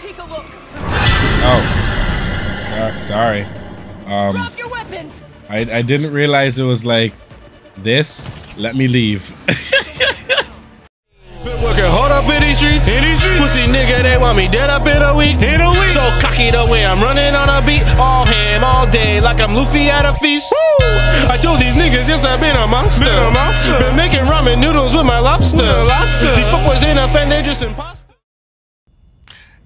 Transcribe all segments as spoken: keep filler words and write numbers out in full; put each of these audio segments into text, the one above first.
take a look. Oh, uh, sorry. Um, Drop your weapons. I I didn't realize it was like this. Let me leave. Been working hard up in these streets. In these streets. Pussy nigga, they want me dead up in a week. In a week. So cocky the way I'm running on a beat. All ham, all day, like I'm Luffy at a feast. Woo! I told these niggas, yes, I've been a monster. Been a monster. Been making ramen noodles with my lobster. With lobster. These fuckboys ain't offended, they just imposter.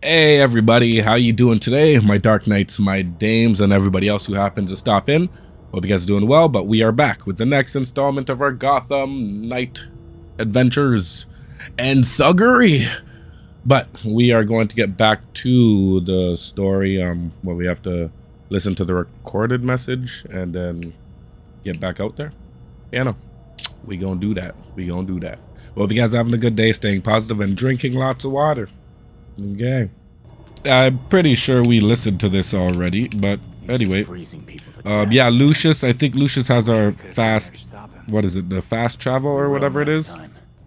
Hey everybody, how you doing today? My Dark Knights, my dames, and everybody else who happens to stop in. Hope you guys are doing well, but we are back with the next installment of our Gotham Knight adventures and thuggery. But we are going to get back to the story um where we have to listen to the recorded message and then get back out there. Yeah, no, we gonna do that. We gonna do that. Well, hope you guys are having a good day, staying positive and drinking lots of water. Okay, I'm pretty sure we listened to this already, but anyway, um yeah, Lucius, I think Lucius has our fast, what is it, the fast travel or whatever it is.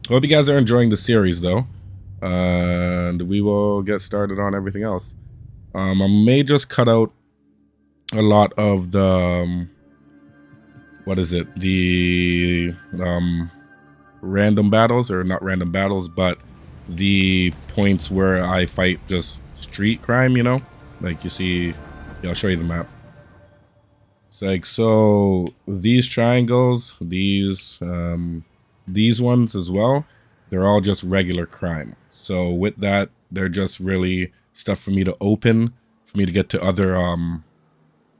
Hope you guys are enjoying the series though, uh, and we will get started on everything else. Um, I may just cut out a lot of the, um, what is it, the um, random battles, or not random battles, but the points where I fight just street crime, you know? Like you see, yeah, I'll show you the map. It's like, so these triangles, these, um, these ones as well, they're all just regular crime. So with that, they're just really stuff for me to open, for me to get to other um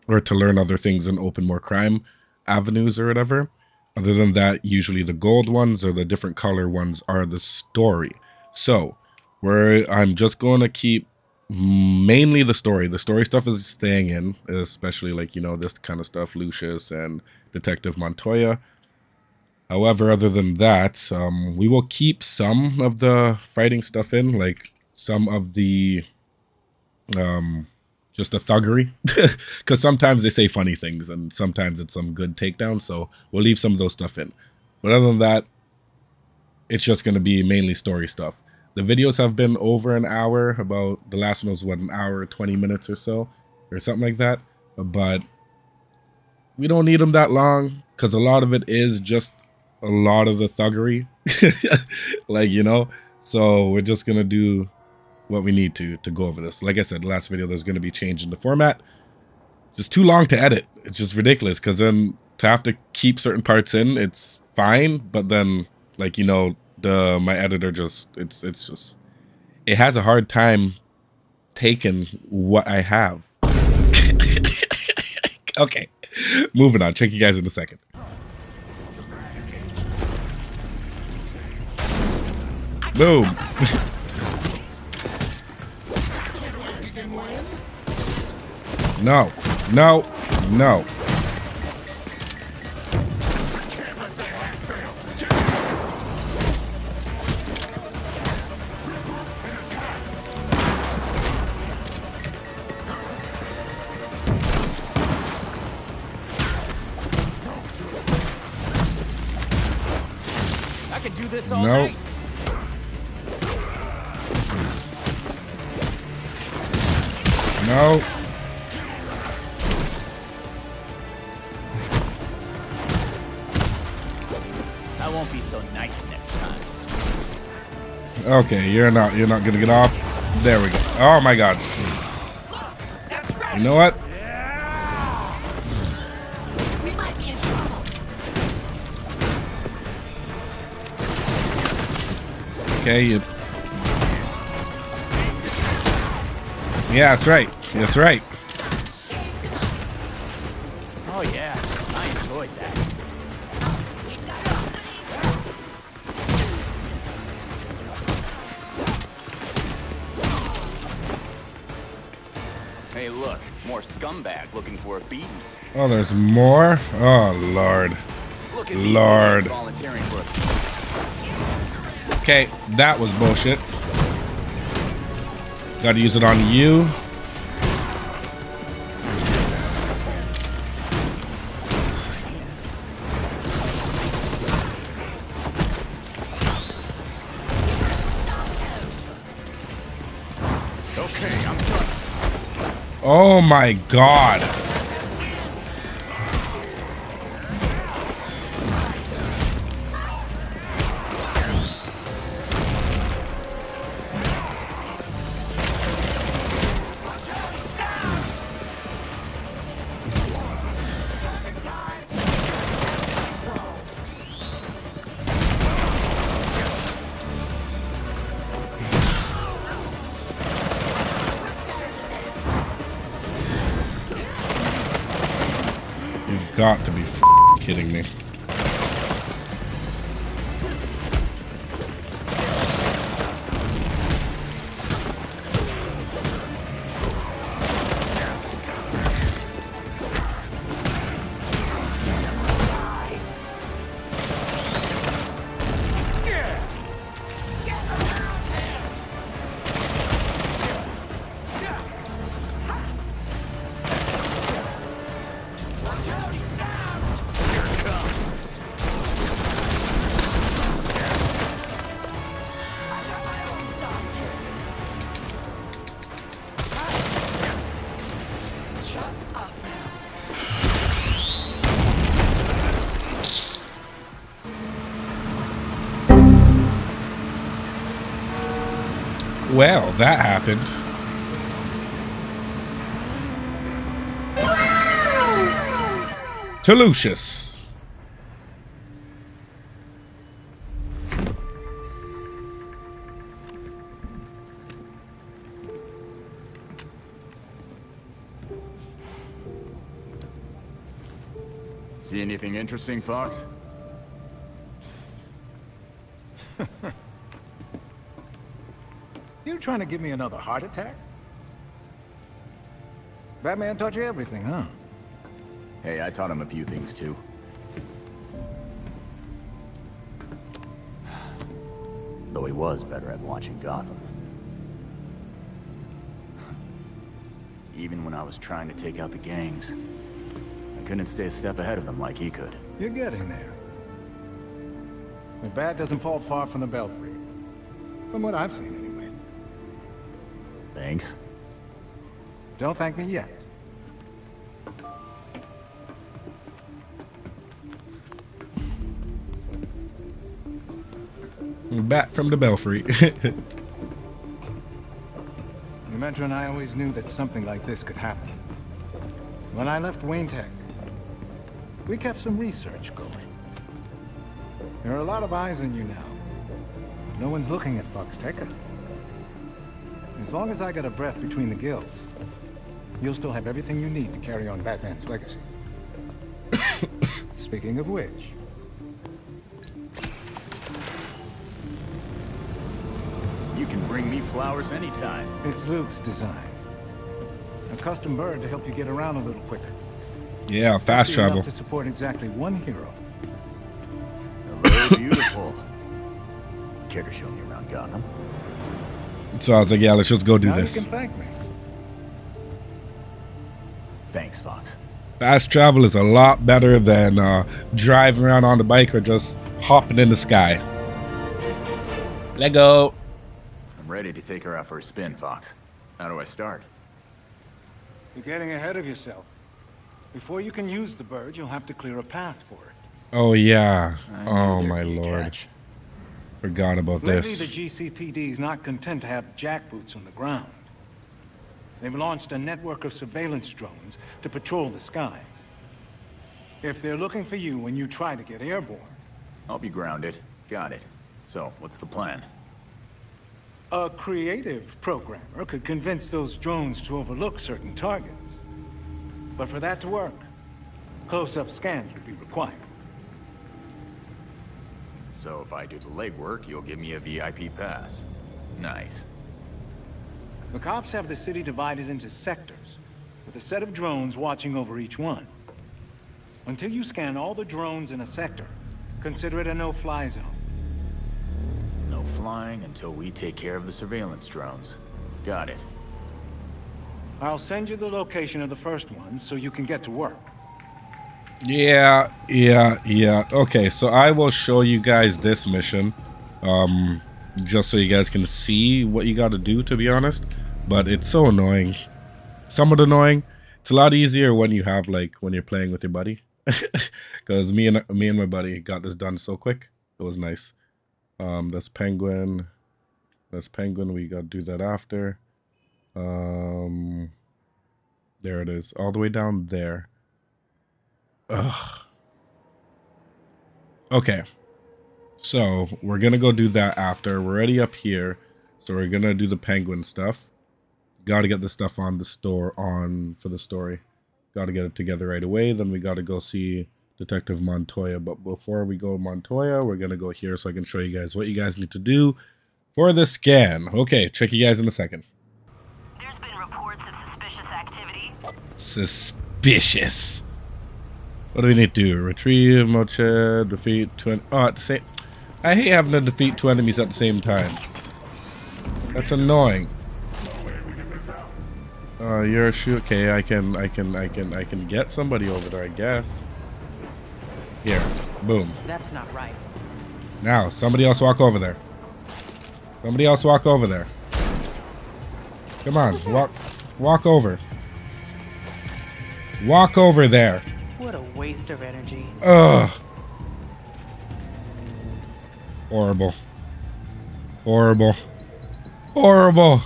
or to learn other things and open more crime avenues or whatever. Other than that, usually the gold ones or the different color ones are the story. So where I'm just going to keep mainly the story. The story stuff is staying in, especially like, you know, this kind of stuff, Lucius and Detective Montoya. However, other than that, um, we will keep some of the fighting stuff in, like some of the, um, just the thuggery, because sometimes they say funny things and sometimes it's some good takedown. So we'll leave some of those stuff in. But other than that, it's just going to be mainly story stuff. The videos have been over an hour, about the last one was what, an hour, twenty minutes or so, or something like that. But we don't need them that long because a lot of it is just a lot of the thuggery, like, you know, so we're just going to do what we need to to go over this. Like I said, the last video, there's going to be change in the format. Just too long to edit. It's just ridiculous because then to have to keep certain parts in, it's fine. But then, like, you know, the my editor just, it's it's just, it has a hard time taking what I have. Okay, moving on. Check you guys in a second. Boom. No, no, no. No. No. I won't be so nice next time. Okay, you're not you're not gonna get off. There we go. Oh my god. You know what? Okay, you... Yeah, that's right. That's right. Oh yeah, I enjoyed that. Hey, look, more scumbag looking for a beating. Oh, there's more? Oh, Lord. Look at Lord. Okay, that was bullshit. Gotta use it on you. Okay, I'm done. Oh my God. Got to be f***ing kidding me. Well, that happened. To Lucius. See anything interesting, Fox? You trying to give me another heart attack? Batman taught you everything, huh? Hey, I taught him a few things too. Though he was better at watching Gotham. Even when I was trying to take out the gangs, I couldn't stay a step ahead of them like he could. You're getting there. The bat doesn't fall far from the Belfry. From what I've seen. Thanks. Don't thank me yet. Back from the Belfry. Your mentor and I always knew that something like this could happen. When I left Wayne Tech, we kept some research going. There are a lot of eyes on you now. No one's looking at Fox Tech. As long as I got a breath between the gills, you'll still have everything you need to carry on Batman's legacy. Speaking of which... You can bring me flowers anytime. It's Luke's design. A custom bird to help you get around a little quicker. Yeah, fast travel. To support exactly one hero. Hello, beautiful. Care to show me around Gotham? So I was like, yeah, let's just go do now this. You can thank me. Thanks, Fox. Fast travel is a lot better than uh, driving around on the bike or just hopping in the sky. Let go. I'm ready to take her out for a spin, Fox. How do I start? You're getting ahead of yourself. Before you can use the bird, you'll have to clear a path for it. Oh, yeah. Oh, my Lord. Catch. Forgot about this. Lately, the G C P D is not content to have jackboots on the ground. They've launched a network of surveillance drones to patrol the skies. If they're looking for you when you try to get airborne... I'll be grounded. Got it. So, what's the plan? A creative programmer could convince those drones to overlook certain targets. But for that to work, close-up scans would be required. So if I do the legwork, you'll give me a V I P pass. Nice. The cops have the city divided into sectors, with a set of drones watching over each one. Until you scan all the drones in a sector, consider it a no-fly zone. No flying until we take care of the surveillance drones. Got it. I'll send you the location of the first one so you can get to work. Yeah, yeah, yeah. Okay, so I will show you guys this mission, um, just so you guys can see what you got to do, to be honest. but it's so annoying. Somewhat annoying. It's a lot easier when you have, like, when you're playing with your buddy. Because me and me and my buddy got this done so quick. It was nice. Um, that's Penguin. That's Penguin. We got to do that after. Um, there it is. All the way down there. Ugh. Okay. So, we're going to go do that after. We're already up here. So, we're going to do the Penguin stuff. Got to get the stuff on the store on for the story. Got to get it together right away. Then we got to go see Detective Montoya. But before we go Montoya, we're going to go here so I can show you guys what you guys need to do for the scan. Okay, check you guys in a second. There's been reports of suspicious activity. Suspicious. What do we need to do? Retrieve, mocha, defeat, twin. Oh, at the same. I hate having to defeat two enemies at the same time. That's annoying. Uh, you're a shoe. Okay, I can, I can, I can, I can get somebody over there, I guess. Here, boom. That's not right. Now, somebody else walk over there. Somebody else walk over there. Come on, walk, walk over. Walk over there. What a waste of energy. Ugh. Horrible. Horrible. Horrible.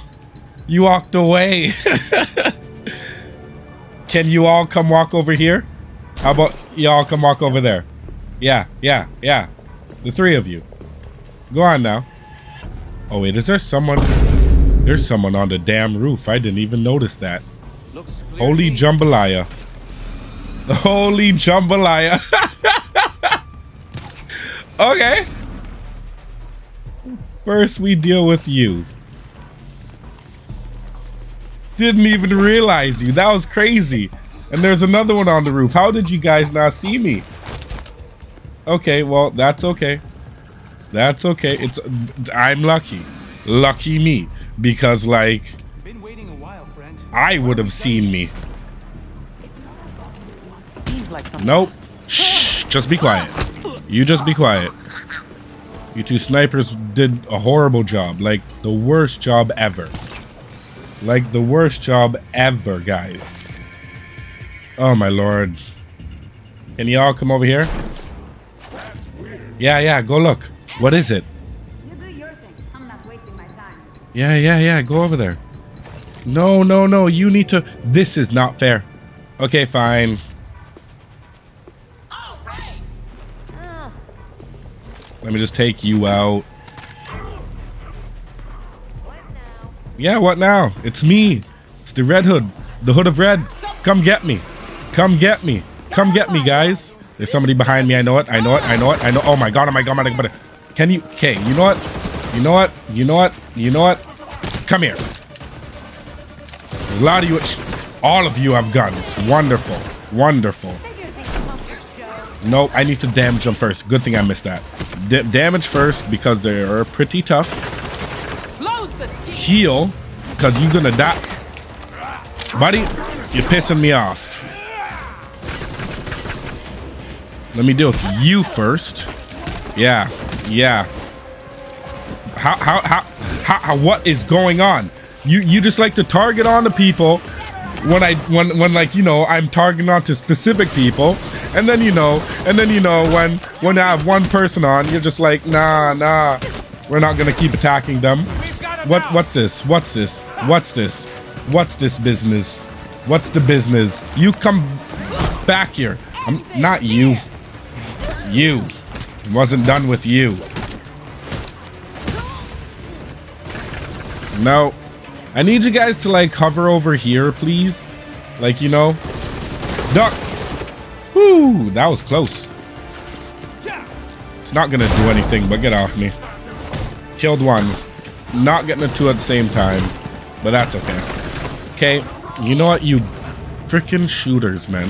You walked away. Can you all come walk over here? How about y'all come walk over there? Yeah, yeah, yeah. The three of you. Go on now. Oh wait, is there someone? There's someone on the damn roof. I didn't even notice that. Holy jambalaya. Holy jambalaya. Okay. First we deal with you. Didn't even realize you. That was crazy. And there's another one on the roof. How did you guys not see me? Okay, well, that's okay. That's okay. It's I'm lucky. Lucky me. Because, like, been waiting a while, friend. I would have seen me. Seems like nope. Shh. Just be quiet. You just be quiet. You two snipers did a horrible job. Like, the worst job ever. Like the worst job ever, guys. Oh my lord. Can y'all come over here? That's weird. Yeah, yeah, go look. What is it? You do your thing. I'm not wasting my time. Yeah, yeah, yeah, go over there. No, no, no, you need to. This is not fair. Okay, fine. All right. uh. Let me just take you out. Yeah, what now? It's me. It's the Red Hood. The Hood of Red. Come get me. Come get me. Come get me, guys. There's somebody behind me. I know it. I know it. I know it. I know. Oh my god. Oh my god. Oh my god. Can you? Okay. You know what? You know what? You know what? You know what? Come here. A lot of you. All of you have guns. Wonderful. Wonderful. No, I need to damage them first. Good thing I missed that. D- damage first because they're pretty tough. Heal, because you're gonna die. Buddy, you're pissing me off. Let me deal with you first. Yeah, yeah. How, how, how, how, how what is going on? You, you just like to target on the people when I, when, when like, you know, I'm targeting on to specific people. And then, you know, and then, you know, when, when I have one person on, you're just like, nah, nah, we're not gonna keep attacking them. What? What's this? What's this? What's this? What's this business? What's the business? You come back here. I'm not you. You wasn't done with you. No, I need you guys to like hover over here, please. Like, you know, duck. Whoo, that was close. It's not gonna do anything, but get off me. Killed one. Not getting the two at the same time, but that's okay. Okay, you know what, you freaking shooters, man.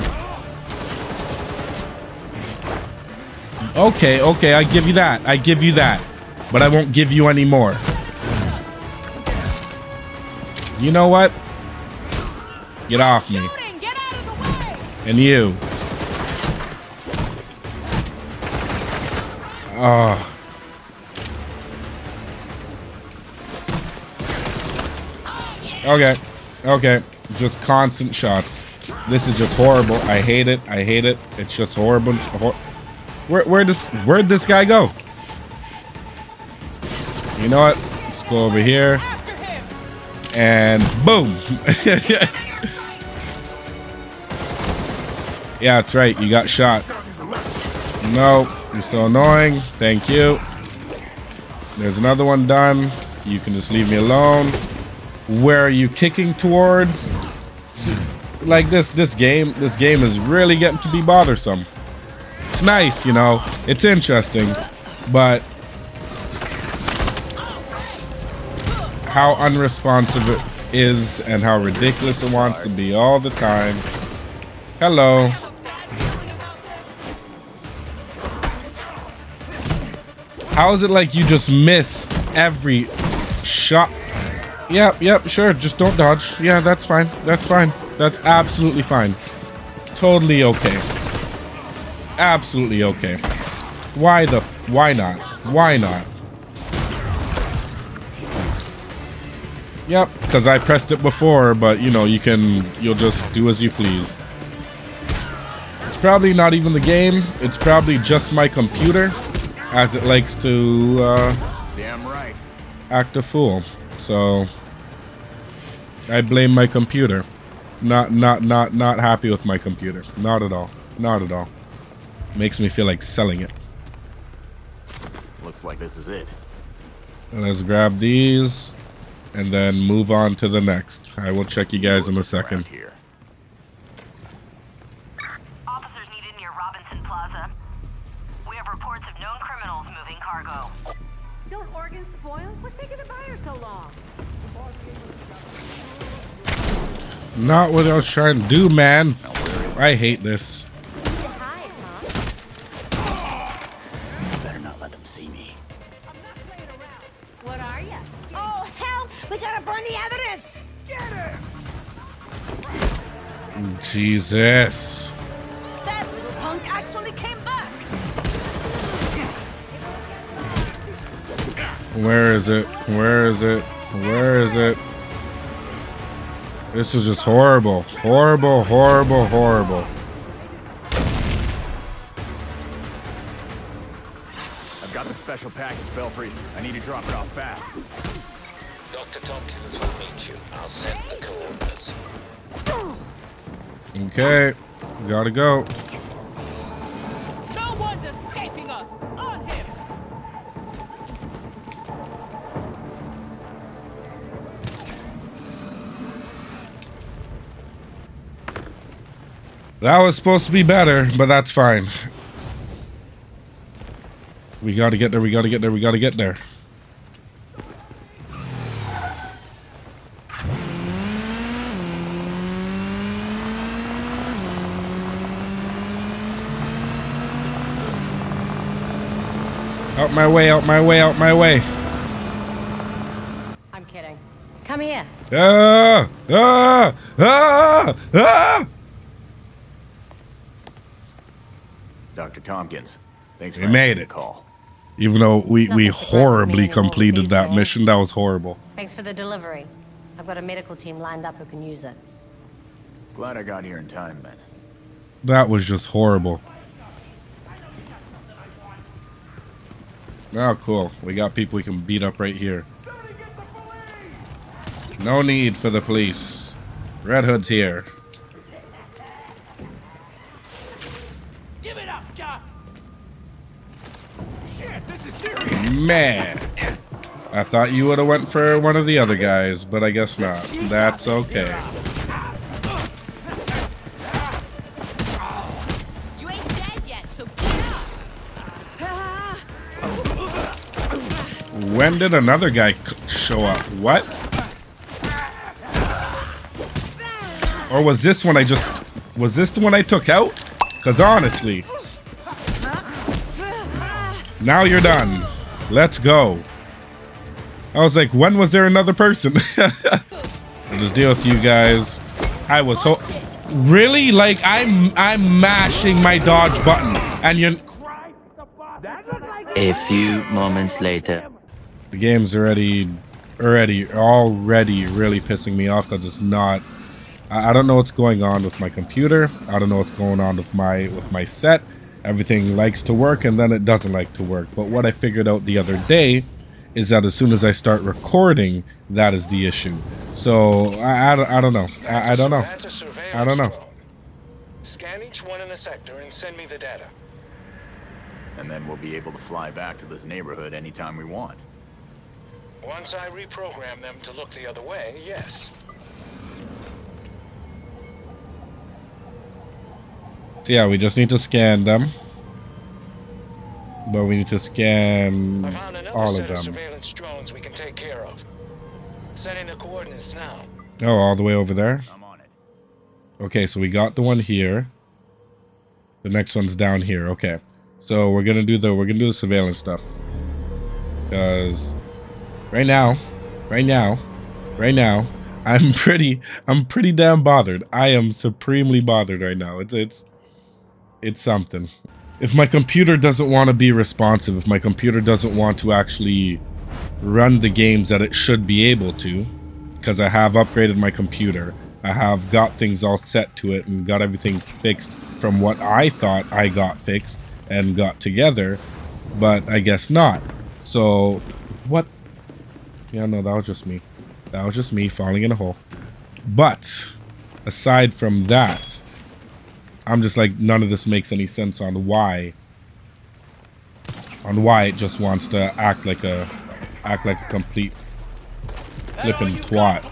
Okay, okay, I give you that. I give you that, but I won't give you any more. You know what? Get off me. Get out of the way. And you. Oh. Okay. Okay. Just constant shots. This is just horrible. I hate it. I hate it. It's just horrible. Hor where where does where'd this guy go? You know what? Let's go over here. And boom. Yeah, that's right. You got shot. No, you're so annoying. Thank you. There's another one done. You can just leave me alone. Where are you kicking towards? Like this, this game, this game is really getting to be bothersome. It's nice, you know, it's interesting, but how unresponsive it is and how ridiculous it wants to be all the time. Hello. How is it like you just miss every shot? Yep, yep, sure, just don't dodge. Yeah, that's fine, that's fine. That's absolutely fine. Totally okay. Absolutely okay. Why the, why not? Why not? Yep, because I pressed it before, but you know, you can, you'll just do as you please. It's probably not even the game. It's probably just my computer. As it likes to uh, damn right. act a fool, so I blame my computer. Not, not, not, not happy with my computer. Not at all. Not at all. Makes me feel like selling it. Looks like this is it. Let's grab these, and then move on to the next. I will check you guys in a second. Here. Not what I was trying to do, man. I hate this. You better not let them see me. I'm not playing around. What are you? Oh hell, we gotta burn the evidence. Get her. Jesus. That little punk actually came back. Where is it? Where is it? Where is it? This is just horrible, horrible, horrible, horrible. I've got the special package, Belfry. I need to drop it off fast. Doctor Tompkins will meet you. I'll send the coordinates. Okay, gotta go. No one's escaping us. On him. That was supposed to be better, but that's fine. We gotta get there, we gotta get there, we gotta get there. Out my way, out my way, out my way. I'm kidding. Come here. Ah! Ah! Ah! Ah! Doctor Tompkins, thanks for the call. Even though we, we horribly completed that mission, that was horrible. Thanks for the delivery. I've got a medical team lined up who can use it. Glad I got here in time, man. That was just horrible. Oh, cool. We got people we can beat up right here. No need for the police. Red Hood's here. Man, I thought you would have went for one of the other guys, but I guess not. That's okay. You ain't dead yet, so get up. When did another guy show up? What? Or was this one I just... Was this the one I took out? Because honestly... Now you're done. Let's go. I was like, when was there another person? I'll just deal with you guys. I was ho- Really? Like, I'm I'm mashing my dodge button. And you're... A few moments later. The game's already already already really pissing me off because it's not. I, I don't know what's going on with my computer. I don't know what's going on with my with my set. Everything likes to work and then it doesn't like to work. But what I figured out the other day is that as soon as I start recording, that is the issue. So I, I, I don't know. I, I don't know. I don't know. Scan each one in the sector and send me the data. And then we'll be able to fly back to this neighborhood anytime we want. Once I reprogram them to look the other way, yes. So yeah, we just need to scan them. But we need to scan all of them. I found another set of surveillance drones we can take care of. Setting the coordinates now. Oh, all the way over there? I'm on it. Okay, so we got the one here. The next one's down here. Okay. So we're gonna do the we're gonna do the surveillance stuff. Cause right now, right now, right now, I'm pretty I'm pretty damn bothered. I am supremely bothered right now. It's it's it's something. If my computer doesn't want to be responsive, if my computer doesn't want to actually run the games that it should be able to, because I have upgraded my computer. I have got things all set to it and got everything fixed from what I thought I got fixed and got together, but I guess not. So what? Yeah, no, that was just me. That was just me falling in a hole. But aside from that, I'm just like, none of this makes any sense on why, on why it just wants to act like a, act like a complete flippin' twat.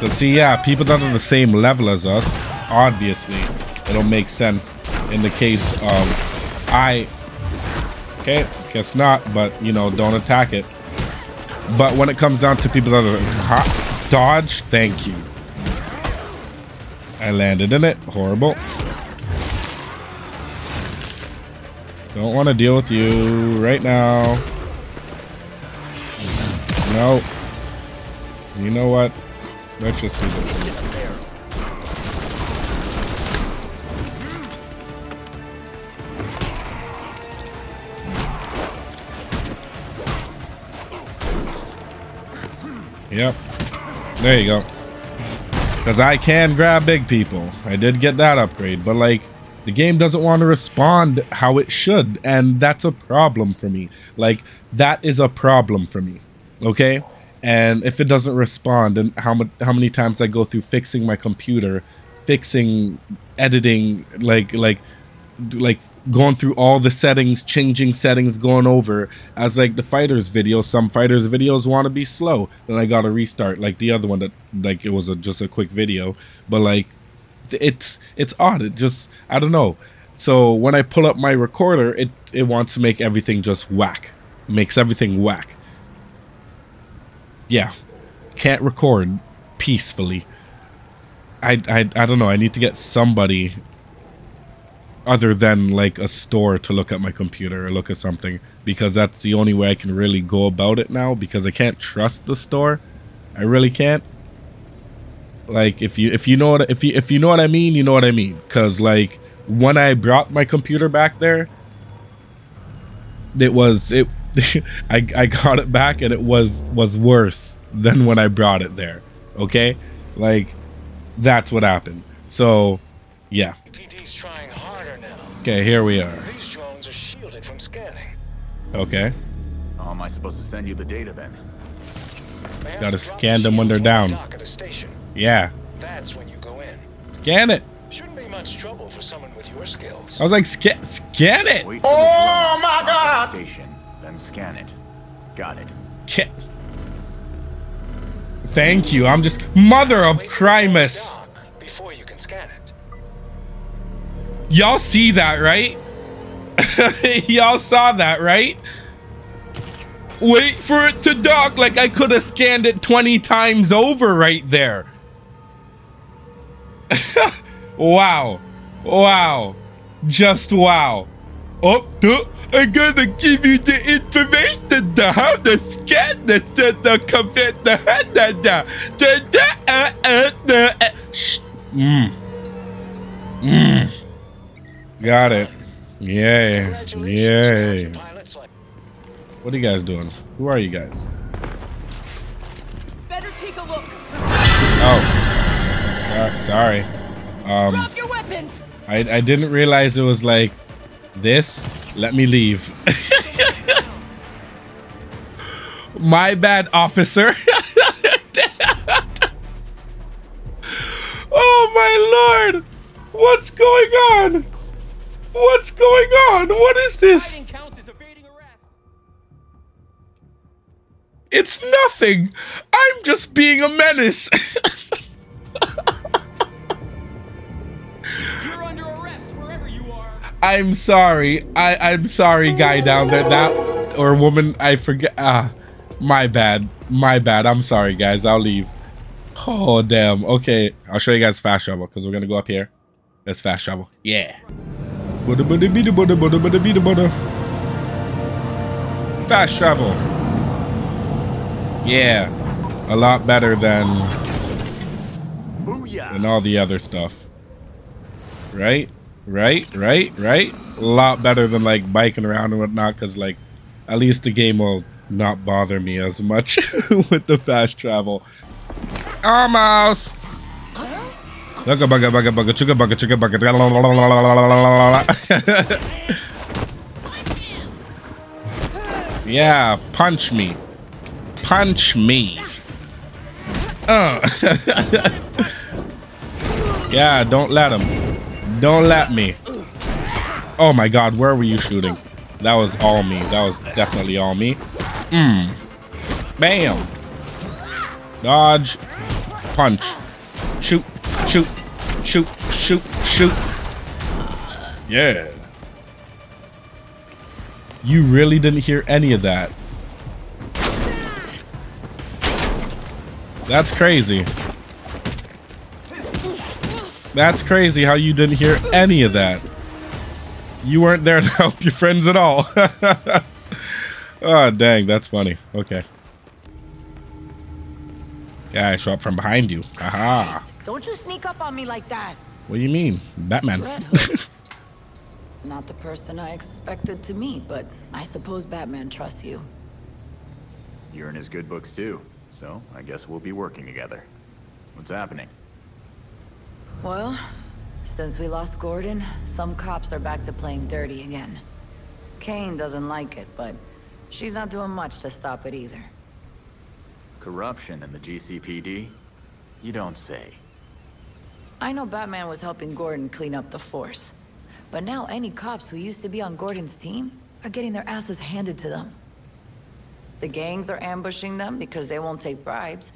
Cause see, yeah, people that are the same level as us, obviously, it'll make sense in the case of I. Okay, guess not, but you know, don't attack it. But when it comes down to people that are hot. Dodge, thank you. I landed in it. Horrible. Don't want to deal with you right now. No. You know what? Let's just do this. Yep. There you go. Because I can grab big people. I did get that upgrade, but like the game doesn't want to respond how it should, and that's a problem for me. Like that is a problem for me, okay? And if it doesn't respond, and how much, how many times I go through fixing my computer, fixing, editing, like like like going through all the settings, changing settings, going over, as like the fighters video, some fighters videos want to be slow, then I gotta restart like the other one that like it was a, just a quick video, but like it's it's odd. It just, I don't know. So when I pull up my recorder, it it wants to make everything just whack. It makes everything whack. Yeah, can't record peacefully. I, I I don't know. I need to get somebody other than like a store to look at my computer or look at something, because that's the only way I can really go about it now, because I can't trust the store. I really can't. Like if you if you know what if you if you know what I mean, you know what I mean. Cause like when I brought my computer back there, it was it I I got it back and it was was worse than when I brought it there. Okay? Like that's what happened. So yeah. Okay, here we are. These drones are shielded from scanning. Okay. How am I supposed to send you the data then? Gotta scan them when they're down. Yeah. That's when you go in. Scan it. Shouldn't be much trouble for someone with your skills. I was like, scan, scan it. Wait, oh my God! Station, then scan it. Got it. Kit. Thank you. I'm just mother of Christmas. Before you can scan it. Y'all see that, right? Y'all saw that, right? Wait for it to dock, like I could have scanned it twenty times over right there. Wow. Wow. Just wow. Oh, I'm gonna give you the information to how to scan the convert the head the Mmm. Mmm. Got it. Yay. Yay. What are you guys doing? Who are you guys? Better take a look. Oh, uh, sorry. Um, Drop your weapons. I I didn't realize it was like this. Let me leave. My bad, officer. Oh my lord! What's going on? What's going on? What is this? It's nothing. I'm just being a menace. You're under arrest wherever you are. I'm sorry. I I'm sorry, guy down there. That or woman. I forget. Ah, my bad. My bad. I'm sorry, guys. I'll leave. Oh damn. Okay, I'll show you guys fast travel because we're gonna go up here. Let's fast travel. Yeah. Fast travel. Yeah, a lot better than, than all the other stuff. Right, right, right, right. A lot better than like biking around and whatnot, because like at least the game will not bother me as much with the fast travel. Almost. Look a bugga bugga bugga chugga bugga chugga bugga. Yeah, punch me. Punch me. Uh. Yeah, don't let him. Don't let me. Oh my god, where were you shooting? That was all me. That was definitely all me. Mm. Bam. Dodge. Punch. Shoot. Shoot. Shoot. Shoot. Shoot. Yeah. You really didn't hear any of that. That's crazy. That's crazy how you didn't hear any of that. You weren't there to help your friends at all. Oh, dang, that's funny. Okay. Yeah, I shot from behind you. Aha. Don't you sneak up on me like that. What do you mean? Batman. Red Hood. Not the person I expected to meet, but I suppose Batman trusts you. You're in his good books, too. So, I guess we'll be working together. What's happening? Well, since we lost Gordon, some cops are back to playing dirty again. Kane doesn't like it, but she's not doing much to stop it either. Corruption in the G C P D? You don't say. I know Batman was helping Gordon clean up the force, but now any cops who used to be on Gordon's team are getting their asses handed to them. The gangs are ambushing them because they won't take bribes,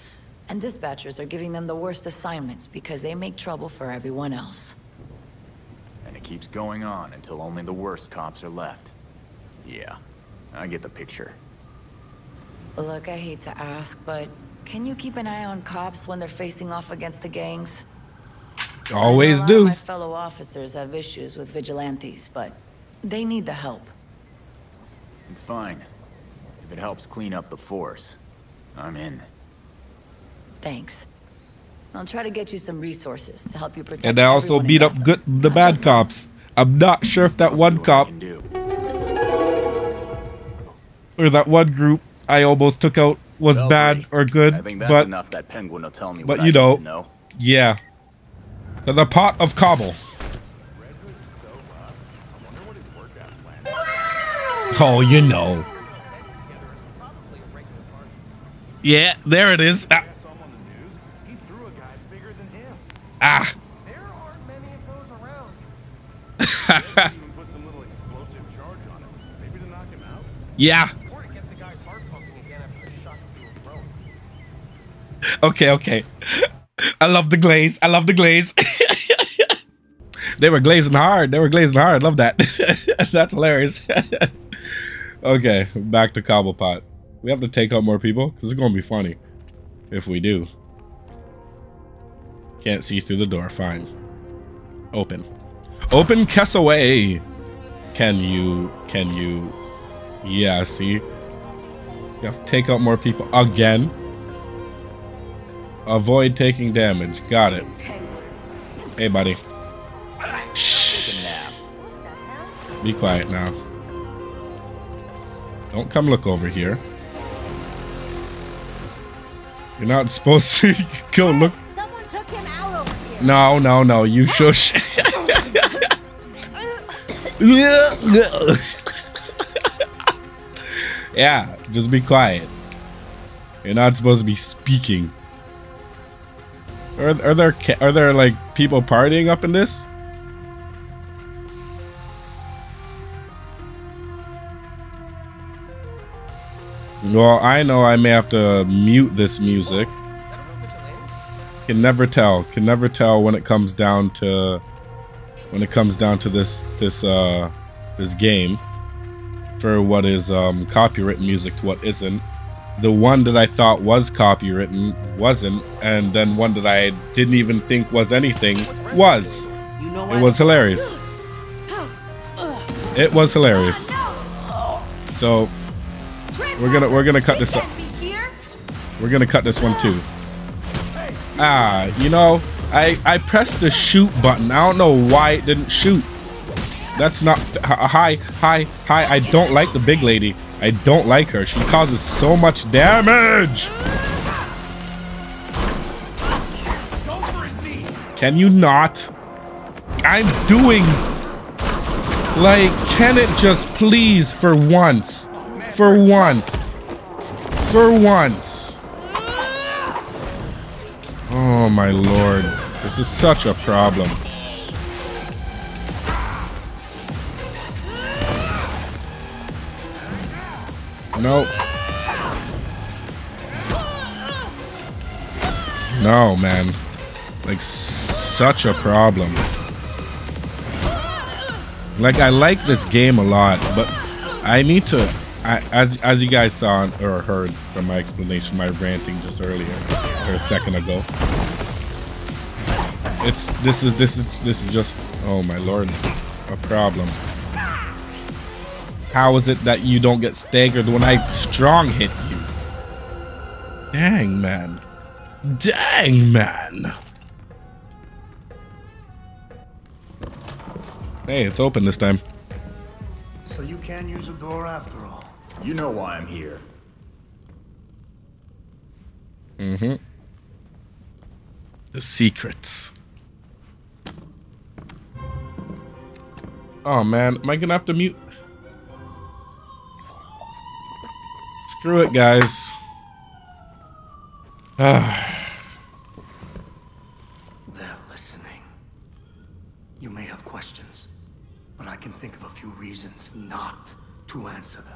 and dispatchers are giving them the worst assignments because they make trouble for everyone else. And it keeps going on until only the worst cops are left. Yeah, I get the picture. Look, I hate to ask, but can you keep an eye on cops when they're facing off against the gangs? Always do. A lot of my fellow officers have issues with vigilantes, but they need the help. It's fine. If it helps clean up the force, I'm in. Thanks. I'll try to get you some resources to help you protect. And I also beat up good, the bad cops. I'm not sure if that one cop or that one group I almost took out was Belfry. Bad or good. I think that's but enough that Penguin will tell me. But what you I know, know, yeah, the, the pot of Cobble. Oh, you know. Yeah, there it is. Ah. Ah. Yeah. Okay, okay. I love the glaze. I love the glaze. They were glazing hard. They were glazing hard. Love that. That's hilarious. Okay, back to Cobblepot. We have to take out more people because it's going to be funny if we do. Can't see through the door. Fine. Open. Open Kess away. Can you? Can you? Yeah, see? You have to take out more people again. Avoid taking damage. Got it. Hey, buddy. Shh. Be quiet now. Don't come look over here. You're not supposed to go look. Someone took him out over here. No, no, no. You shush. Yeah, just be quiet. You're not supposed to be speaking. Are, are there are there like people partying up in this? Well, I know I may have to mute this music. Can never tell. Can never tell when it comes down to when it comes down to this this uh this game for what is um copyrighted music to what isn't. The one that I thought was copywritten wasn't, and then one that I didn't even think was anything was. It was hilarious. It was hilarious. So We're gonna we're gonna cut this up. We're gonna cut this one too. Ah, you know, I I pressed the shoot button. I don't know why it didn't shoot. That's not hi hi hi. I don't like the big lady. I don't like her. She causes so much damage. Can you not? I'm doing. Like, can it just please for once? For once. For once. Oh my lord. This is such a problem. No. No, man. Like, such a problem. Like, I like this game a lot, but I need to... I, as as you guys saw or heard from my explanation, my ranting just earlier or a second ago, it's this is this is this is just, oh my lord, a problem. How is it that you don't get staggered when I strong hit you? Dang man, dang man. Hey, it's open this time. So you can use a door after all. You know why I'm here. Mm-hmm. The secrets. Oh man, am I gonna have to mute? Screw it, guys. Ah. They're listening. You may have questions, but I can think of a few reasons not to answer them.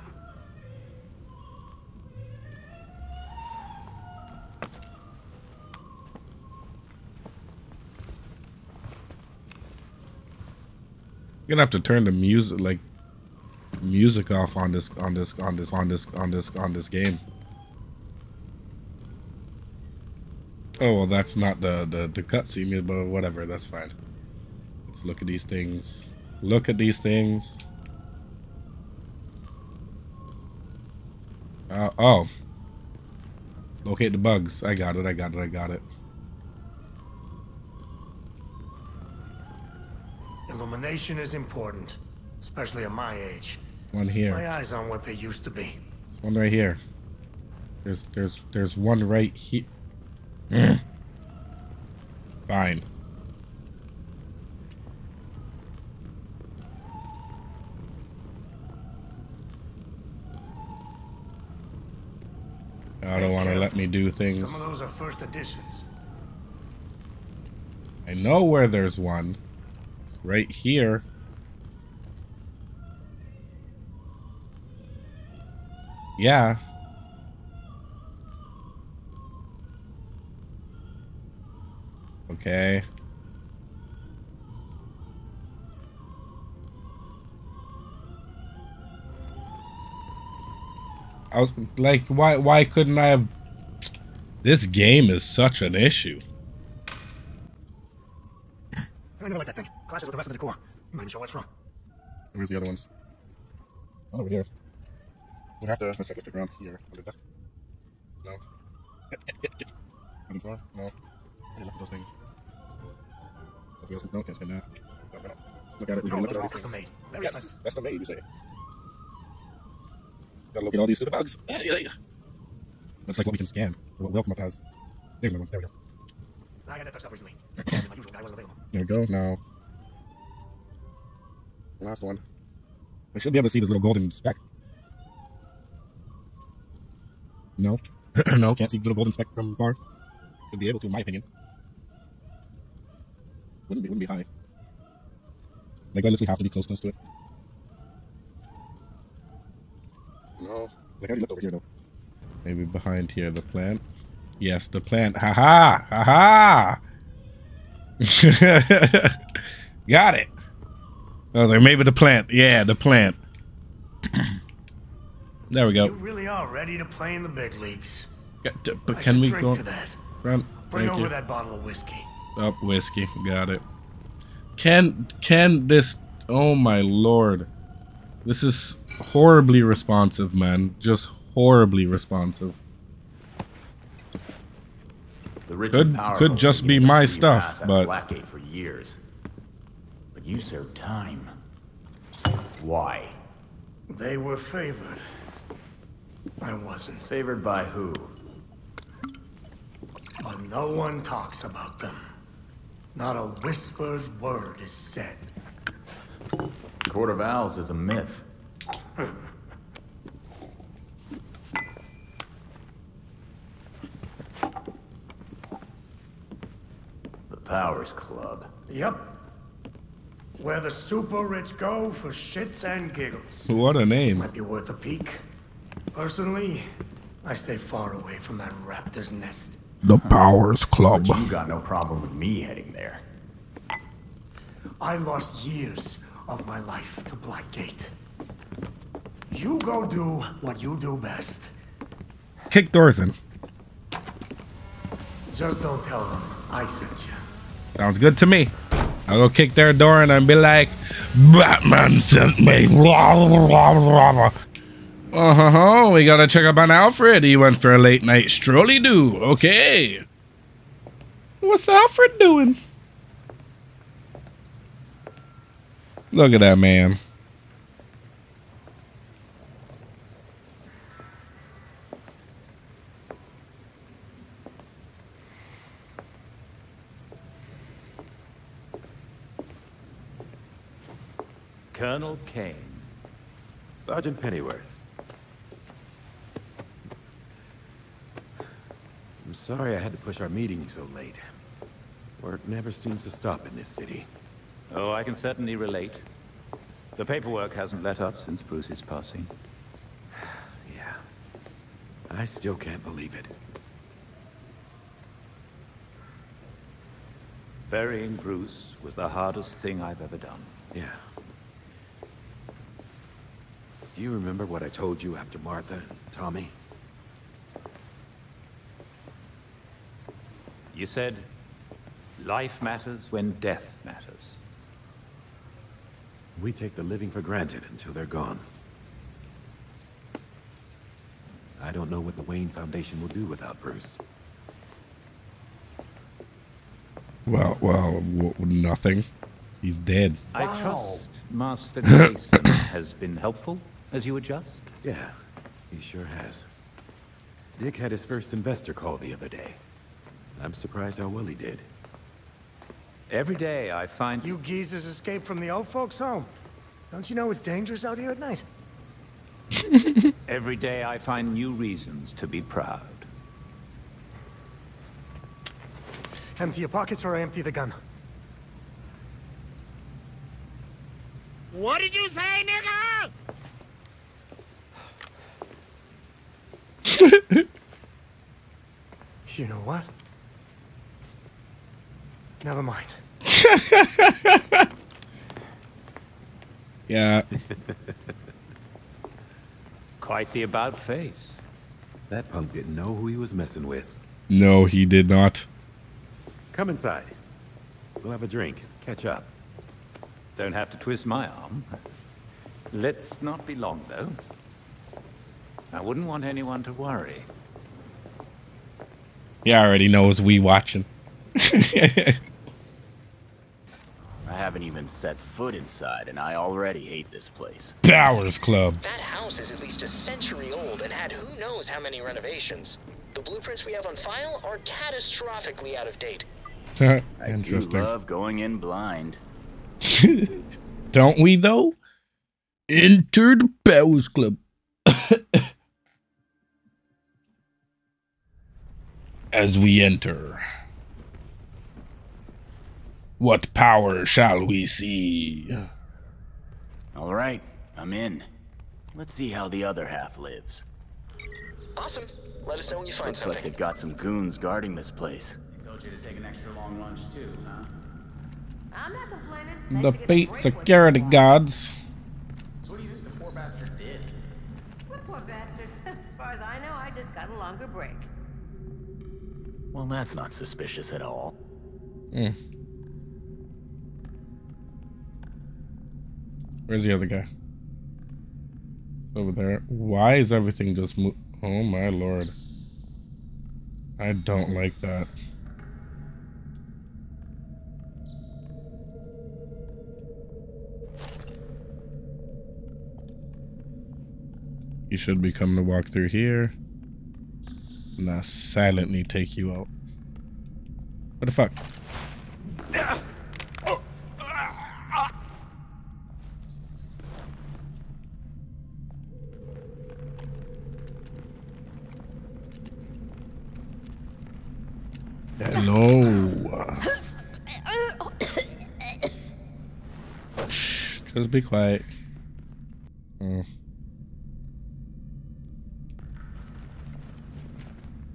You're gonna have to turn the music, like music, off on this, on this, on this, on this, on this, on this game. Oh well, that's not the the, the cutscene, but whatever, that's fine. Let's look at these things. Look at these things. Uh, oh, locate the bugs. I got it. I got it. I got it. Illumination is important, especially at my age. One here. My eyes on what they used to be. One right here. There's, there's, there's one right here. Fine. I don't want to let me do things. Some of those are first editions. I know where there's one. Right here. Yeah. Okay. I was like, why why couldn't I have? This game is such an issue. I never like that thing. Clashes with the rest of the decor. Mind show what's wrong. Where's the other ones? Oh, over here. We have to. Let's check the ground here. Under the desk. No. On the floor? No. I look at those things. No, can't spin that. Look at it. No, look at those things. That's the maid. That's the maid, you say. Gotta locate all these stupid bugs. Looks like what we can scan. What will come up as. There's another one. There we go. I got that touched up recently. My usual guy wasn't available. There we go. Now, last one. We should be able to see this little golden speck. No. No, can't see the little golden speck from far. Should be able to, in my opinion. Wouldn't be, wouldn't be high. Like, I literally have to be close, close to it. No. Like, I already looked over here, though. Maybe behind here, the plant. Yes, the plant. Ha-ha! Ha-ha! Got it! I was like, maybe the plant. Yeah, the plant. There we go. You really are ready to play in the big leagues. To, but I can we go? To that. Front. Bring Thank over you. That bottle of whiskey. Up oh, whiskey. Got it. Can can this? Oh my lord, this is horribly responsive, man. Just horribly responsive. The rich could could just be my stuff, but. Blackgate for years. You served time. Why? They were favored. I wasn't. Favored by who? But no one talks about them. Not a whispered word is said. Court of Owls is a myth. The Powers Club. Yep. Where the super rich go for shits and giggles. What a name. Might be worth a peek. Personally, I stay far away from that raptor's nest. The Powers Club. But you got no problem with me heading there. I lost years of my life to Blackgate. You go do what you do best. Kick doors in. Just don't tell them I sent you. Sounds good to me. I'll go kick their door and I'll be like, Batman sent me. Uh-huh, we gotta check up on Alfred. He went for a late night strolly do. Okay. What's Alfred doing? Look at that man. Colonel Kane. Sergeant Pennyworth. I'm sorry I had to push our meeting so late. Work never seems to stop in this city. Oh, I can certainly relate. The paperwork hasn't let up since Bruce's passing. Yeah. I still can't believe it. Burying Bruce was the hardest thing I've ever done. Yeah. Do you remember what I told you after Martha and Tommy? You said, life matters when death matters. We take the living for granted until they're gone. I don't know what the Wayne Foundation will do without Bruce. Well, well, nothing. He's dead. I trust Master Jason has been helpful. As you adjust? Yeah, he sure has. Dick had his first investor call the other day. I'm surprised how well he did. Every day I find... You geezers escaped from the old folks' home. Don't you know it's dangerous out here at night? Every day I find new reasons to be proud. Empty your pockets or I empty the gun. What did you say, nigga? You know what? Never mind. Yeah. Quite the about face. That punk didn't know who he was messing with. No, he did not. Come inside. We'll have a drink. Catch up. Don't have to twist my arm. Let's not be long, though. I wouldn't want anyone to worry. He already knows we watching. I haven't even set foot inside, and I already hate this place. Powers Club. That house is at least a century old and had who knows how many renovations. The blueprints we have on file are catastrophically out of date. Interesting. I do love going in blind. Don't we, though? Enter the Powers Club. As we enter, what power shall we see? All right, I'm in. Let's see how the other half lives. Awesome. Let us know when you find Looks something. Looks like they've got some goons guarding this place. They told you to take an extra long lunch too, huh? I'm not complaining. The beat security guards. So what do you think the poor bastard did? What poor bastard? As far as I know, I just got a longer break. Well, that's not suspicious at all. Mm. Where's the other guy? Over there. Why is everything just mo- Oh my lord. I don't like that. You should be coming to walk through here. And I silently take you out. What the fuck? Hello. Just be quiet. Oh.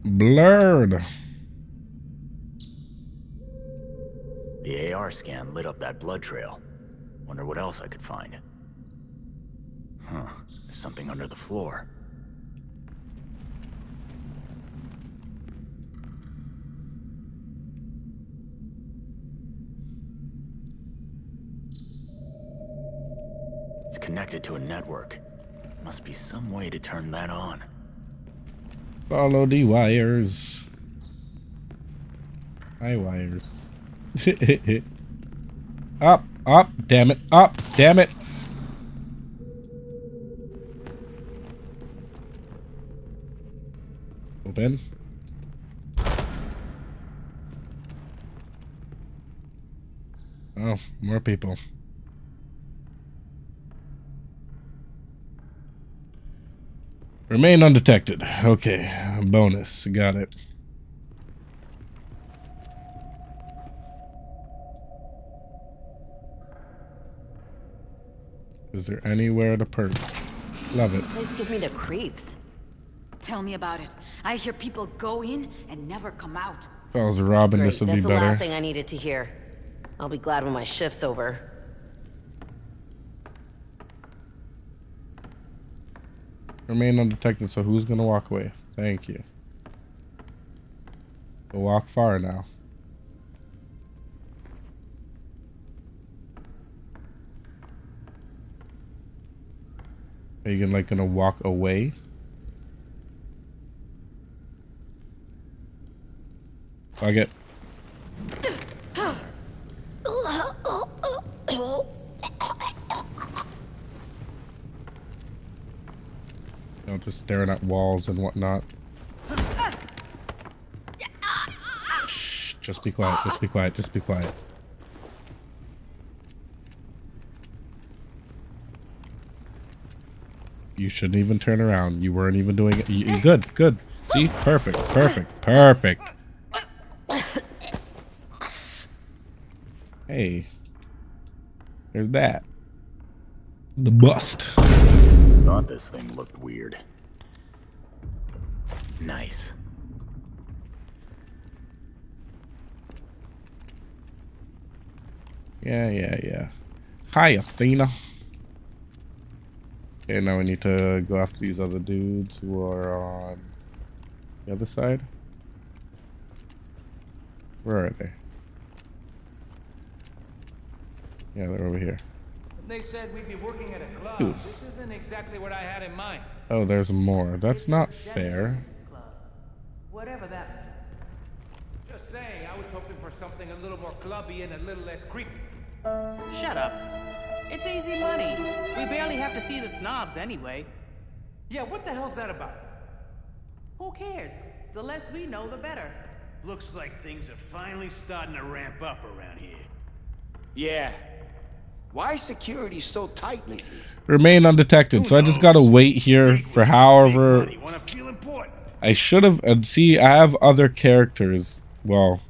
Blurred. The A R scan lit up that blood trail. Wonder what else I could find. Huh. There's something under the floor. It's connected to a network. Must be some way to turn that on. Follow the wires. Hi, wires. Up, up, damn it, up, damn it. Open. Oh, more people. Remain undetected. Okay, bonus. Got it. Is there anywhere to perch? Love it. This place gives me the creeps. Tell me about it. I hear people go in and never come out. If I was Robin, this would be better. That's the last thing I needed to hear. I'll be glad when my shift's over. Remain undetected, so who's gonna walk away? Thank you. We'll walk far now. Are you gonna, like, gonna walk away? Fuck it. You know, just staring at walls and whatnot. Shh, just be quiet, just be quiet, just be quiet. You shouldn't even turn around. You weren't even doing it. You, good, good. See? Perfect, perfect, perfect. Hey. There's that. The bust. Thought this thing looked weird. Nice. Yeah, yeah, yeah. Hi, Athena. Okay, now we need to go after these other dudes who are on the other side. Where are they? Yeah, they're over here. They said we'd be working at a club. Ooh. This isn't exactly what I had in mind. Oh, there's more. That's not fair. Whatever that means. Just saying, I was hoping for something a little more clubby and a little less creepy. Shut up. It's easy money. We barely have to see the snobs anyway. Yeah, what the hell's that about? Who cares? The less we know, the better. Looks like things are finally starting to ramp up around here. Yeah. Why is security so tight lately? Remain undetected. So I just gotta wait here for however I should have. And see, I have other characters. Well,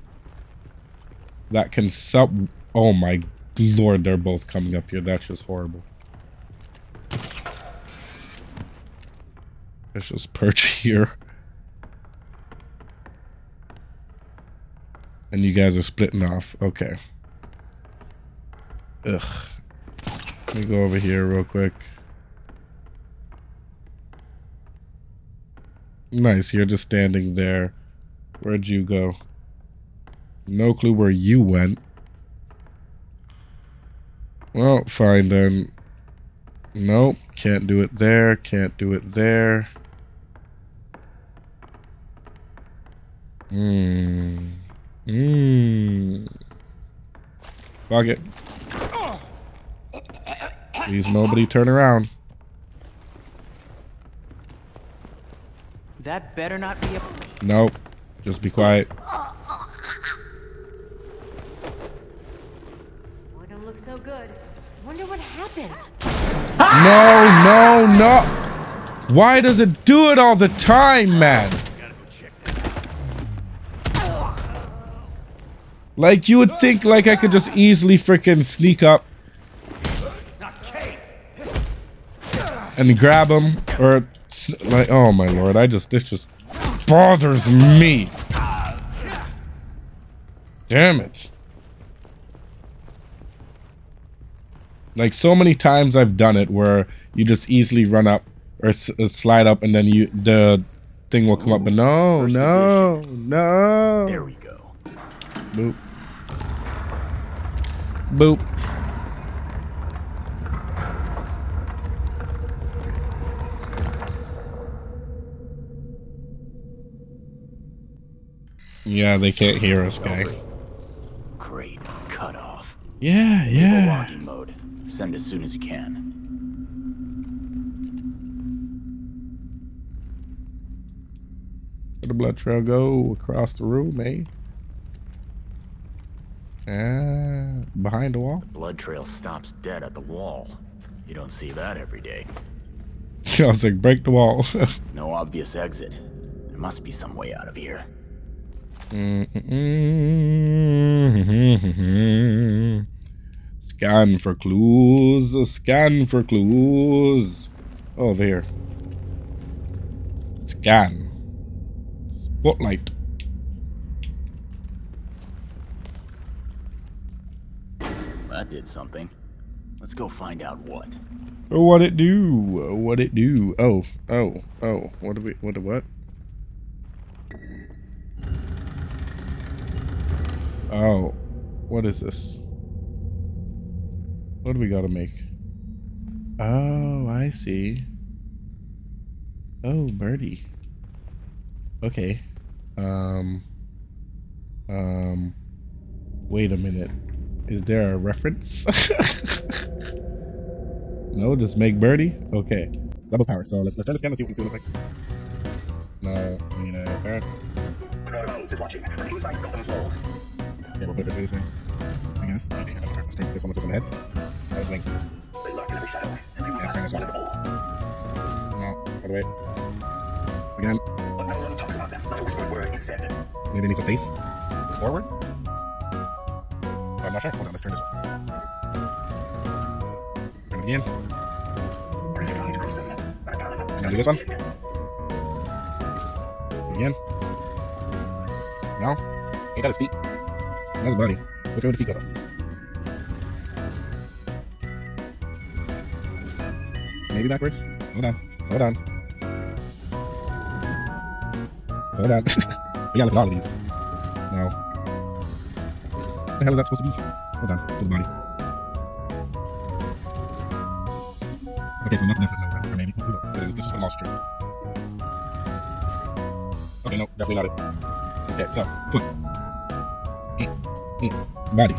that can sub. Oh my lord, they're both coming up here. That's just horrible. Let's just perch here. And you guys are splitting off. Okay. Ugh. Let me go over here real quick. Nice. You're just standing there. Where'd you go? No clue where you went. Well, fine then. Nope. Can't do it there. Can't do it there. Hmm. Hmm. Fuck it. Please, nobody turn around. That better not be a. Nope. Just be quiet. Wouldn't look so good. Wonder what happened. No, no, no. Why does it do it all the time, man? Like, you would think, like, I could just easily freaking sneak up and grab him, or, like, oh my lord, I just, this just bothers me. Damn it. Like, so many times I've done it where you just easily run up, or s slide up, and then you, the thing will come up, but no, no, no. There we go. Boop. Boop. Yeah, they can't hear us, guy. Great. Cut off. Yeah, yeah. Logging mode. Send as soon as you can. Where the blood trail go across the room, eh? Ah, uh, behind the wall? The blood trail stops dead at the wall. You don't see that every day. I was like, break the wall. No obvious exit. There must be some way out of here. Scan for clues. Scan for clues. Over here. Scan. Spotlight. That did something. Let's go find out what. What it do? What it do? Oh, oh, oh. What do we? What? What? Oh, what is this? What do we gotta make? Oh, I see. Oh, birdie. Okay. Um. Um. Wait a minute. Is there a reference? No, just make birdie? Okay. Double power, so let's let's try to scan and see what we see. No, I mean uh parent. Okay, we'll put it this way. I guess. Okay, let's take this one that's on the head. That was Link. They locked in every shadow. Yeah, let's bring this one. No, by the way. Again. But no one talks about that. Not a whispered word is said. Maybe it needs a face? Forward? I'm not sure. Hold on, let's turn this one. Turn it again. And then do this one. Again. Now, he got his feet. That's his body. Which way would the feet go? Maybe backwards? Hold on. Hold on. Hold on. We gotta look at all of these. No. What the hell is that supposed to be? Hold on, to the body. Okay, so nothing definitely knows that. Or maybe. Who knows? It's just a lost string. Okay, no, definitely not it. Okay, so, foot. Mm, mm, body.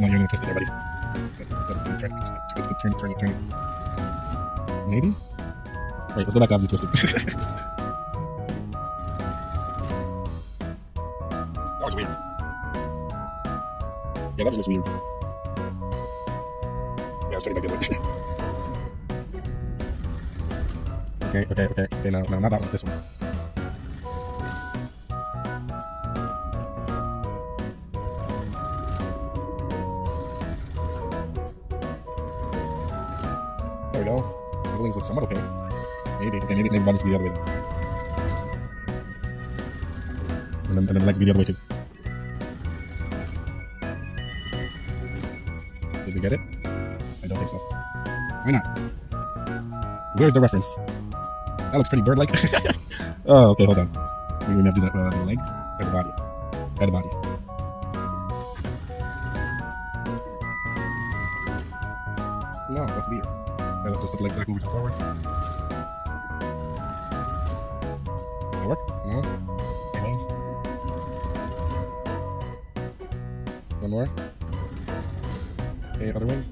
No, you're gonna twist it there, buddy. Good, good, turn, good, good, turn, turn, turn. Maybe? Wait, let's go back after you twist it. That was weird. Yeah, that was just weird. Yeah, let's turn it back the other way. Okay, okay, okay, okay, no, no, not that one, this one. There we go. The wings look somewhat okay. Maybe, okay, maybe, maybe bodies be the other way. And then, and then legs be the other way too. Did we get it? I don't think so. Why not? Where's the reference? That looks pretty bird-like. Oh, okay, hold on. Maybe we have to do that with the leg or the body. Or the body. No, that's weird. That'll just look like back over to forwards. That work? No? Okay. One more. Okay, other one.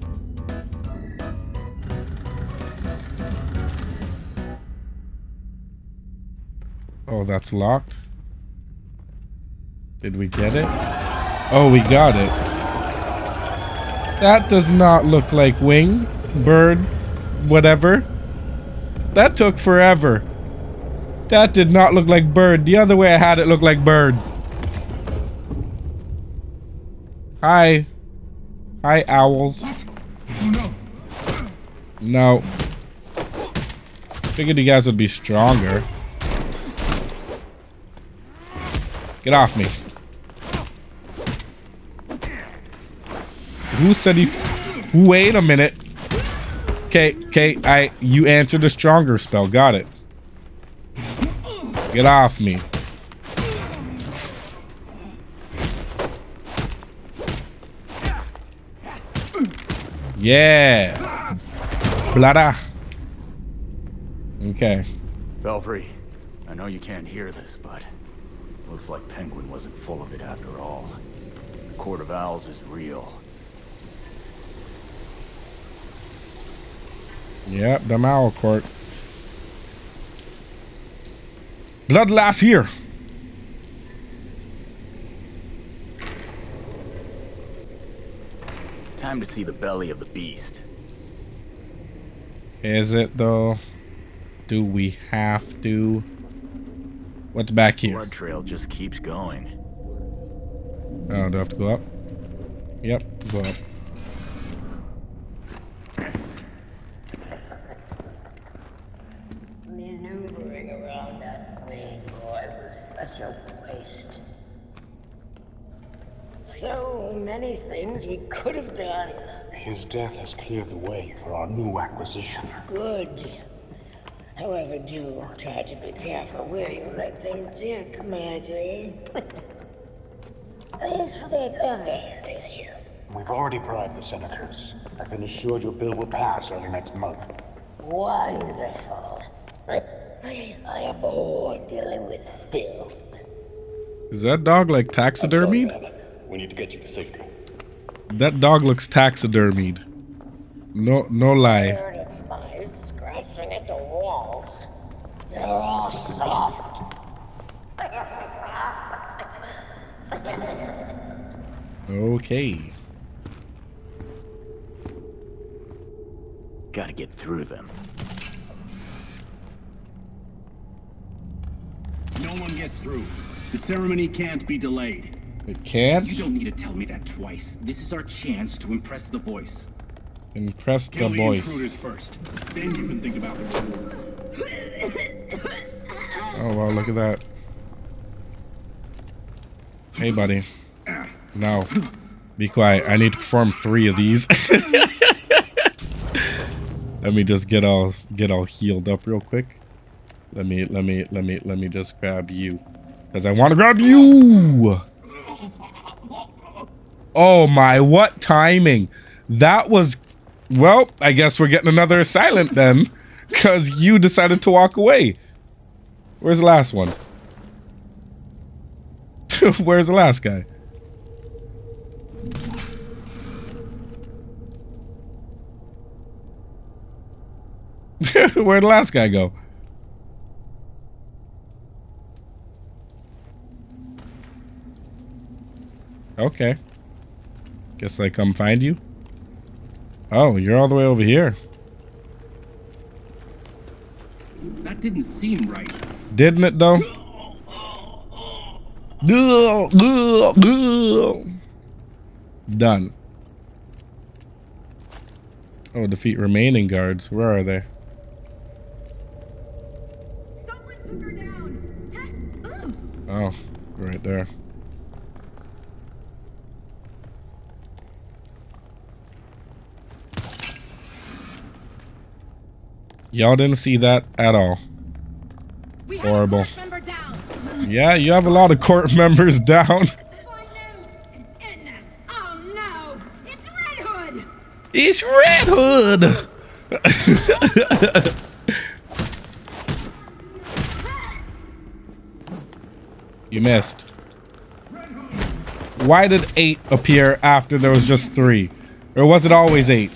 Oh, that's locked. Did we get it? Oh, we got it. That does not look like wing, bird, whatever. That took forever. That did not look like bird. The other way I had it looked like bird. Hi. Hi, owls. No. Figured you guys would be stronger. Get off me. Who said you... Wait a minute. Okay, okay, I... You answered the stronger spell. Got it. Get off me. Yeah. Blada. Okay. Belfry, I know you can't hear this, but... Looks like Penguin wasn't full of it after all. The Court of Owls is real. Yep, the Owl Court. Bloodlust here. Time to see the belly of the beast. Is it though? Do we have to? What's back here? The blood trail just keeps going. Oh, do I have to go up? Yep, go up. Maneuvering around that wing, boy, was such a waste. So many things we could have done. His death has cleared the way for our new acquisition. Good. However, do try to be careful where you let them dig, Margie. As for that other issue... We've already bribed the senators. I've been assured your bill will pass early next month. Wonderful. I am bored dealing with filth. Is that dog like taxidermied? Sorry, we need to get you to safety. That dog looks taxidermied. No, no lie. They're all soft. Okay. Gotta get through them. No one gets through. The ceremony can't be delayed. It can't? You don't need to tell me that twice. This is our chance to impress the voice. Impress the voice. Kill the intruders first. Then you can think about the rules. Oh wow, look at that. Hey buddy. No. Be quiet. I need to perform three of these. Let me just get all get all healed up real quick. Let me let me let me let me just grab you. Because I wanna grab you. Oh my, what timing? That was, well, I guess we're getting another silent then. Because you decided to walk away. Where's the last one? Where's the last guy? Where'd the last guy go? Okay. Guess I come find you. Oh, you're all the way over here. That didn't seem right. Didn't it though? Done. Oh, defeat remaining guards. Where are they? Someone took her down. Oh, right there. Y'all didn't see that at all. We Horrible. Down. Yeah, you have a lot of court members down. Oh no, it's Red Hood. It's Red Hood. You missed. Why did eight appear after there was just three? Or was it always eight?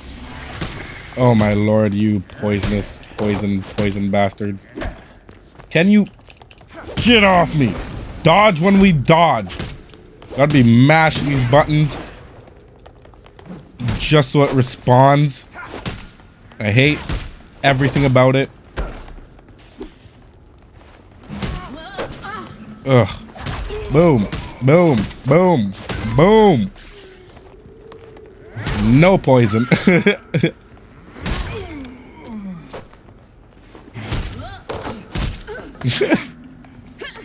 Oh my lord, you poisonous, poison, poison bastards. Can you get off me? Dodge when we dodge. I'd be mashing these buttons just so it responds. I hate everything about it. Ugh. Boom, boom, boom, boom. No poison.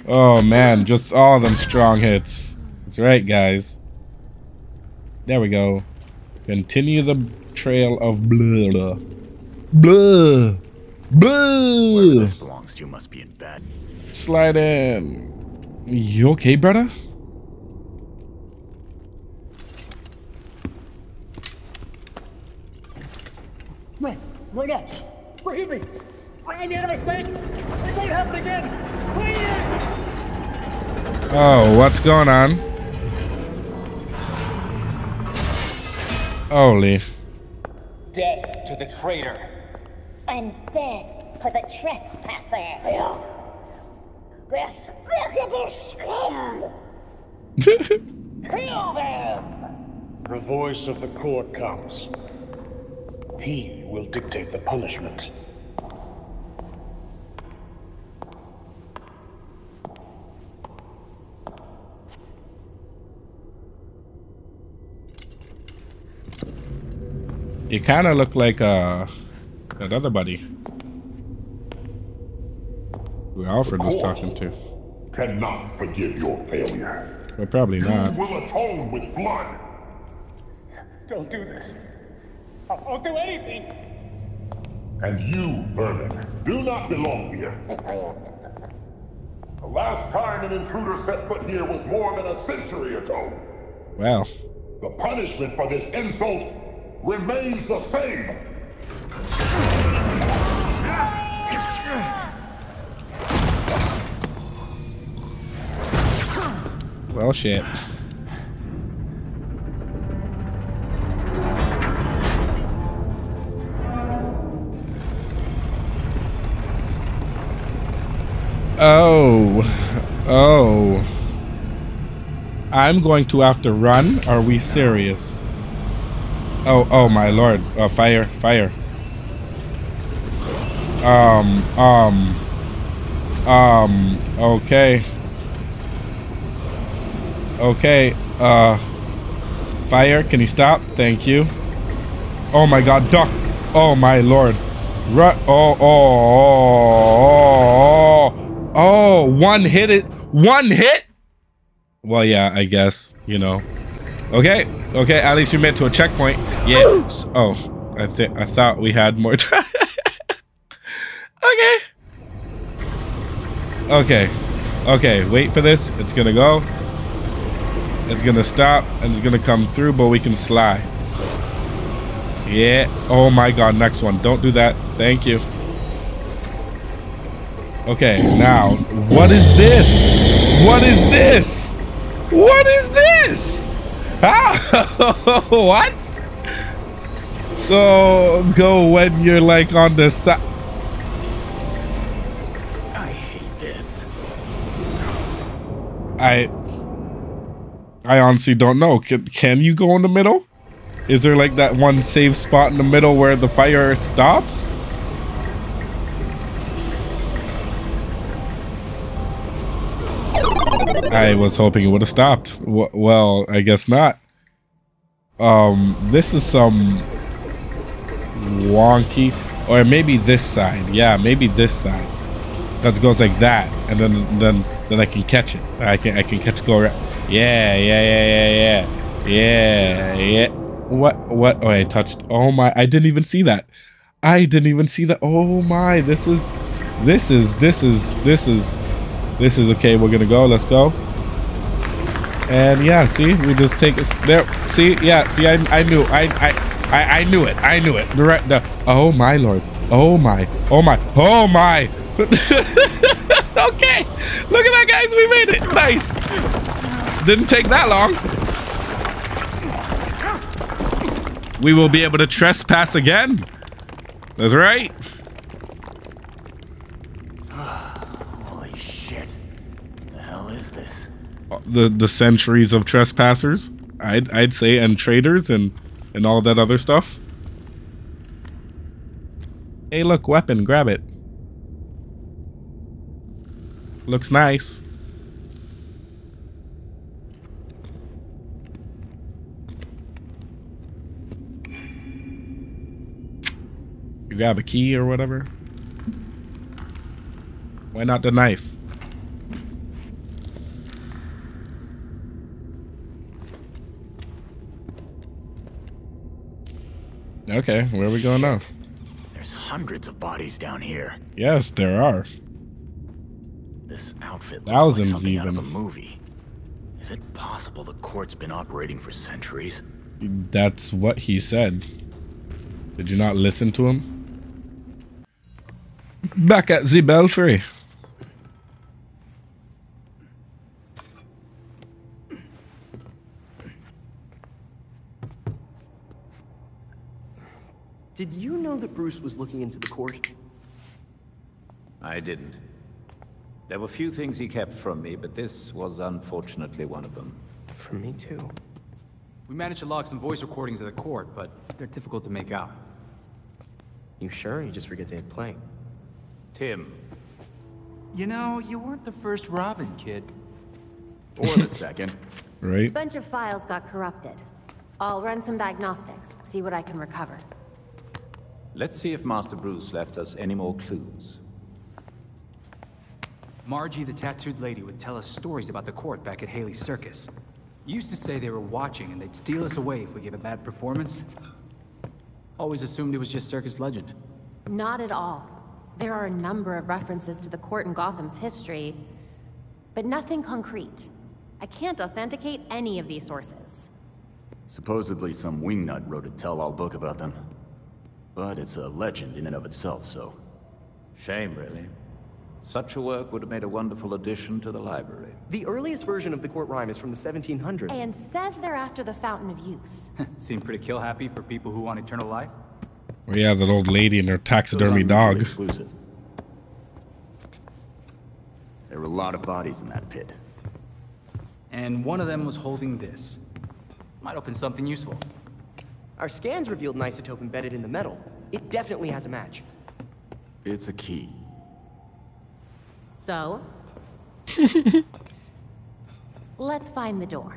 Oh man, just all them strong hits. That's right, guys. There we go. Continue the trail of blood. Blood. Blood. This belongs to must be in bed. Slide in. You okay, brother? Right, right now. Forgive me. I made a mistake. It won't happen again. Please. Oh, what's going on? Holy. Death to the traitor. And death to the trespasser. Despicable scum. Kill them. The voice of the court comes. He will dictate the punishment. You kind of look like uh, that other buddy who Alfred was talking to. Cannot forgive your failure. Well, probably not. You will atone with blood. Don't do this. I'll, I'll do anything. And you, Vernon, do not belong here. The last time an intruder set foot here was more than a century ago. Wow. The punishment for this insult remains the same. Well, shit. Oh, oh. I'm going to have to run. Are we serious? Oh, oh my lord. Uh, fire, fire. Um, um, um, okay. Okay, uh, fire, can you stop? Thank you. Oh my god, duck. Oh my lord. Run. Oh, oh, oh, oh, oh, one hit it. One hit? Well, yeah, I guess, you know. Okay, okay, at least you made it to a checkpoint. Yeah. So, oh, I think I thought we had more time. Okay. Okay. Okay, wait for this. It's gonna go. It's gonna stop and it's gonna come through, but we can slide. Yeah. Oh my god, next one. Don't do that. Thank you. Okay, now what is this? What is this? What is this? Ah, what? So go when you're like on the side. I I honestly don't know. Can, can you go in the middle? Is there like that one safe spot in the middle where the fire stops? I was hoping it would have stopped. W well, I guess not. Um, this is some wonky, or maybe this side. Yeah, maybe this side. That goes like that, and then then then I can catch it. I can I can catch go around. Yeah, yeah, yeah, yeah, yeah, yeah, yeah. What what? Oh, I touched. Oh my! I didn't even see that. I didn't even see that. Oh my! This is, this is, this is, this is. This is okay. We're gonna go. Let's go. And yeah, see, we just take it there. See, yeah, see, I, I knew, I, I, I knew it. I knew it. The right, the, oh my lord. Oh my. Oh my. Oh my. Okay. Look at that, guys. We made it. Nice. Didn't take that long. We will be able to trespass again. That's right. The, the centuries of trespassers, I'd, I'd say, and traders and, and all that other stuff. Hey, look, weapon, grab it. Looks nice. You grab a key or whatever. Why not the knife? Okay, where are we going now? There's hundreds of bodies down here. Yes, there are. This outfit looks like something out of a movie. Is it possible the court's been operating for centuries? That's what he said. Did you not listen to him? Back at the Belfry. Did you know that Bruce was looking into the court? I didn't. There were few things he kept from me, but this was unfortunately one of them. For me too. We managed to log some voice recordings of the court, but they're difficult to make out. You sure, or you just forget they had playing? Tim. You know, you weren't the first Robin, kid. Or the second. Right? A bunch of files got corrupted. I'll run some diagnostics, see what I can recover. Let's see if Master Bruce left us any more clues. Margie, the tattooed lady, would tell us stories about the court back at Haley's Circus. Used to say they were watching and they'd steal us away if we gave a bad performance. Always assumed it was just circus legend. Not at all. There are a number of references to the court in Gotham's history, but nothing concrete. I can't authenticate any of these sources. Supposedly some wingnut wrote a tell-all book about them. But it's a legend in and of itself, so... Shame, really. Such a work would have made a wonderful addition to the library. The earliest version of the court rhyme is from the seventeen hundreds. And says they're after the Fountain of Youth. Seemed pretty kill-happy for people who want eternal life. Well, yeah, that old lady and her taxidermy dog. Exclusive. There were a lot of bodies in that pit. And one of them was holding this. Might open something useful. Our scans revealed an isotope embedded in the metal. It definitely has a match. It's a key. So? Let's find the door.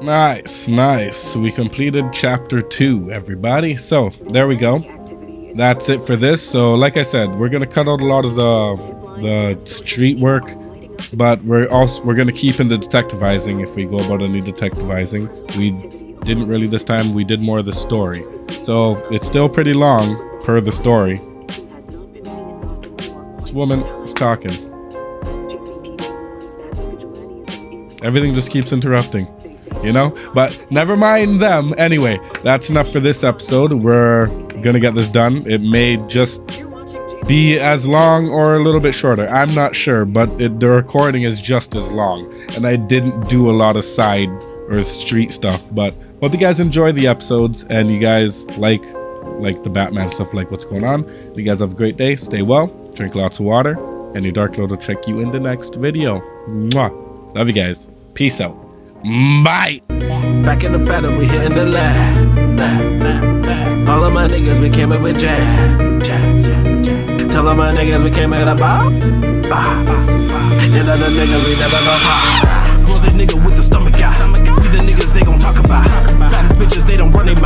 Nice, nice. We completed chapter two, everybody. So there we go. That's it for this. So like I said, we're gonna cut out a lot of the the street work, but we're also we're gonna keep in the detectivizing if we go about any detectivizing. We didn't really this time. We did more of the story. So it's still pretty long per the story. This woman is talking. Everything just keeps interrupting. You know, but never mind them. Anyway, that's enough for this episode. We're gonna get this done. It may just be as long or a little bit shorter. I'm not sure, but it, the recording is just as long. And I didn't do a lot of side or street stuff, but hope you guys enjoy the episodes and you guys like like the Batman stuff, like what's going on. You guys have a great day. Stay well. Drink lots of water. And your Dark Lord will check you in the next video. Mwah. Love you guys. Peace out. Bye. Back in the battle, we hitting the line. All of my niggas, we came in with jam. Jam, jam, jam. Tell all my niggas, we came in a bop. Bop, bop. And other niggas, we never go high. Who's that nigga with the stomach guy? We the niggas they gon' talk about. Baddest bitches, they don't run they mouth.